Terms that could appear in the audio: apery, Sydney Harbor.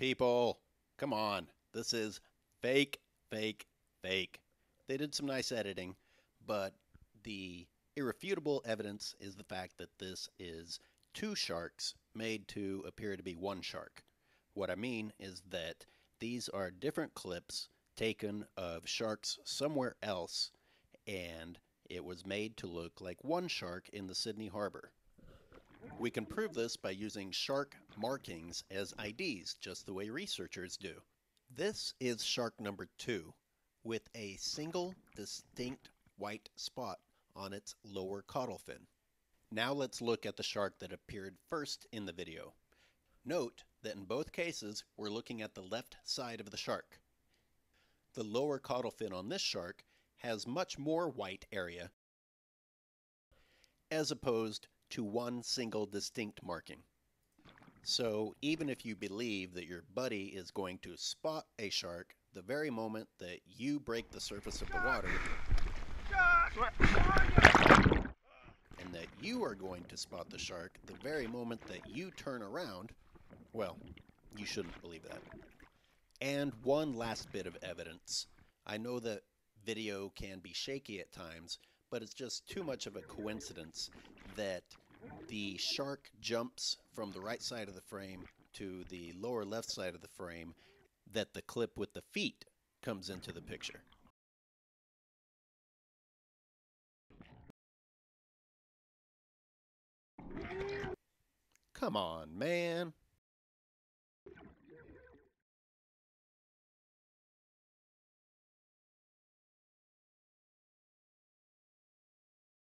People, come on. This is fake, fake, fake. They did some nice editing, but the irrefutable evidence is the fact that this is two sharks made to appear to be one shark. What I mean is that these are different clips taken of sharks somewhere else, and it was made to look like one shark in the Sydney Harbor. We can prove this by using shark markings as IDs, just the way researchers do. This is shark number 2, with a single distinct white spot on its lower caudal fin. Now let's look at the shark that appeared first in the video. Note that in both cases, we're looking at the left side of the shark. The lower caudal fin on this shark has much more white area as opposed to one single distinct marking. So even if you believe that your buddy is going to spot a shark, the very moment that you break the surface of the water, and that you are going to spot the shark, the very moment that you turn around, well, you shouldn't believe that. And one last bit of evidence. I know that video can be shaky at times, but it's just too much of a coincidence that the shark jumps from the right side of the frame to the lower left side of the frame, that the clip with the feet comes into the picture. Come on, man.